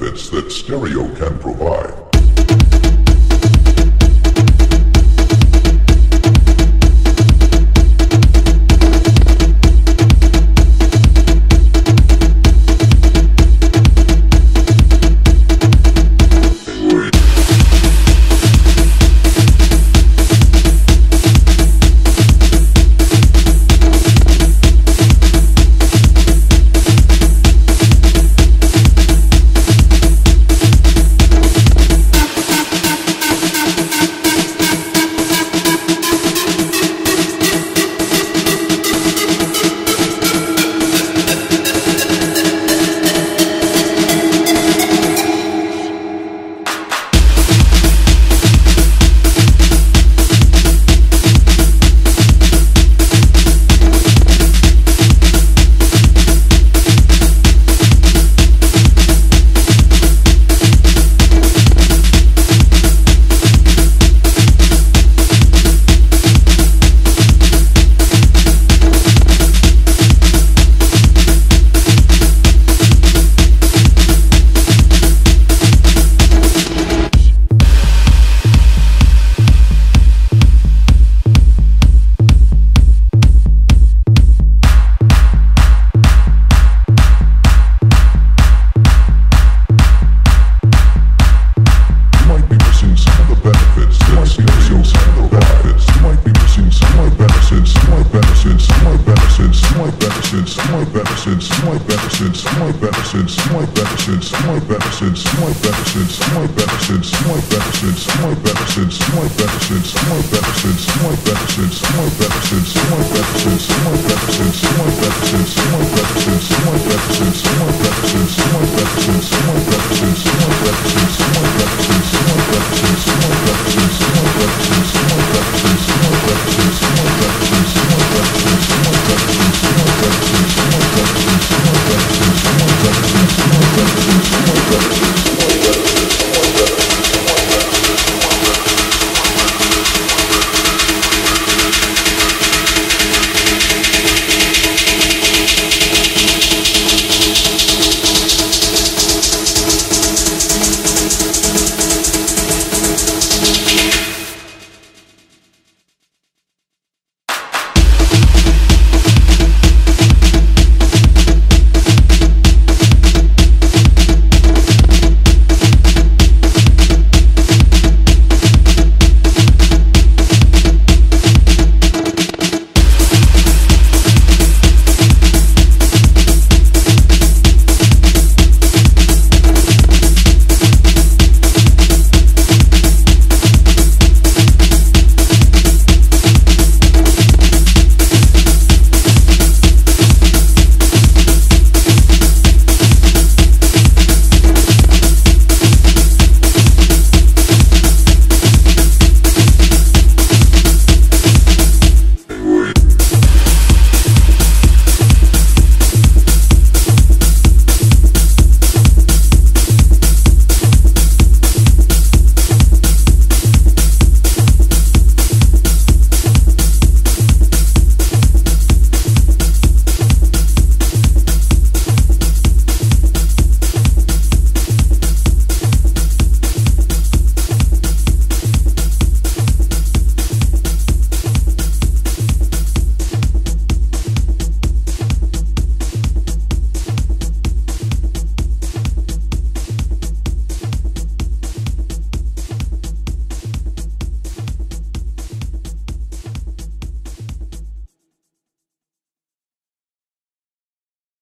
benefits that stereo can provide. More better, more